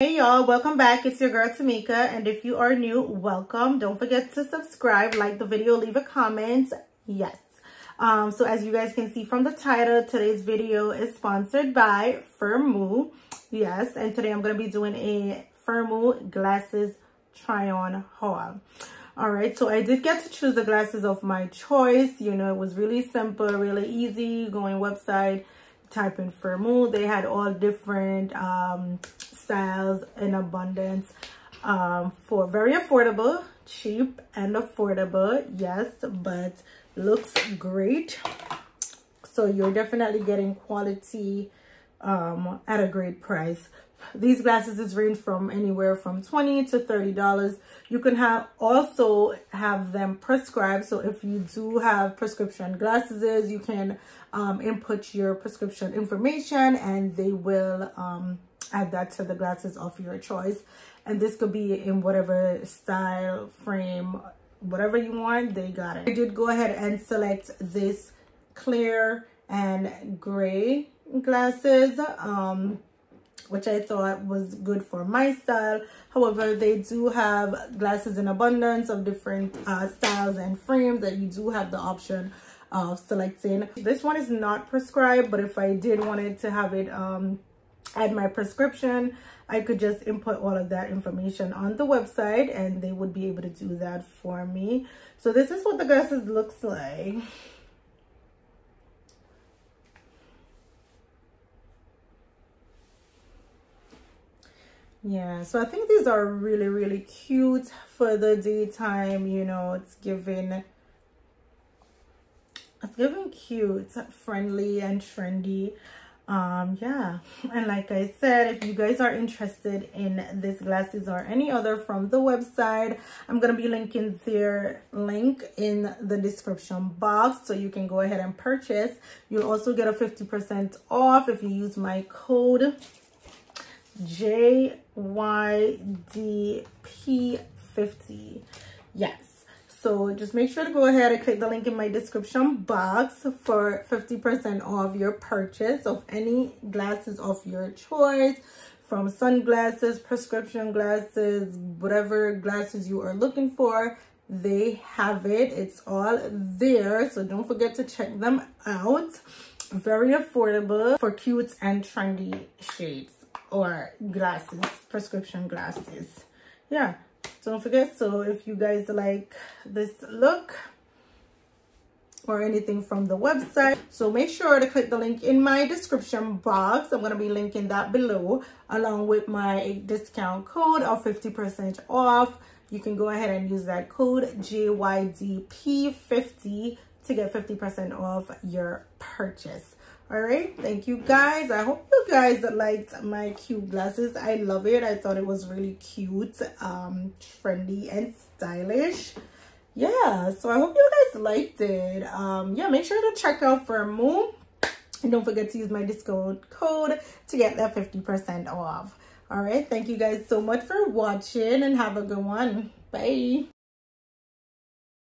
Hey y'all, welcome back. It's your girl Tamika, and if you are new, welcome. Don't forget to subscribe, like the video, leave a comment. Yes. So as you guys can see from the title, today's video is sponsored by Firmoo. Yes, and today I'm going to be doing a Firmoo glasses try-on haul. Alright, so I did get to choose the glasses of my choice. You know, it was really simple, really easy. Going website, type in Firmoo. They had all different styles in abundance for very affordable, cheap and affordable. Yes, but looks great, so you're definitely getting quality at a great price. These glasses is range from anywhere from $20 to $30. You can also have them prescribed, so if you do have prescription glasses, you can input your prescription information and they will add that to the glasses of your choice. And this could be in whatever style, frame, whatever you want, they got it. I did go ahead and select this clear and gray glasses, which I thought was good for my style. However, they do have glasses in abundance of different styles and frames that you do have the option of selecting. This one is not prescribed, but if I did wanted to have it add my prescription, I could just input all of that information on the website and they would be able to do that for me. So this is what the glasses looks like. Yeah, so I think these are really, really cute for the daytime. You know, it's giving cute, friendly and trendy. Yeah, and like I said, if you guys are interested in this glasses or any other from the website, I'm gonna be linking their link in the description box so you can go ahead and purchase. You'll also get a 50% off if you use my code JYDP50. Yes. So just make sure to go ahead and click the link in my description box for 50% off your purchase of any glasses of your choice, from sunglasses, prescription glasses, whatever glasses you are looking for. They have it. It's all there. So don't forget to check them out. Very affordable for cute and trendy shades or glasses, prescription glasses. Yeah. Don't forget, so if you guys like this look or anything from the website, so make sure to click the link in my description box. I'm going to be linking that below along with my discount code of 50% off. You can go ahead and use that code JYDP50 to get 50% off your purchase. All right, thank you guys. I hope you guys liked my cute glasses. I love it. I thought it was really cute, trendy and stylish. Yeah, so I hope you guys liked it. Yeah, make sure to check out Firmoo, and don't forget to use my discount code to get that 50% off. All right, thank you guys so much for watching and have a good one. Bye.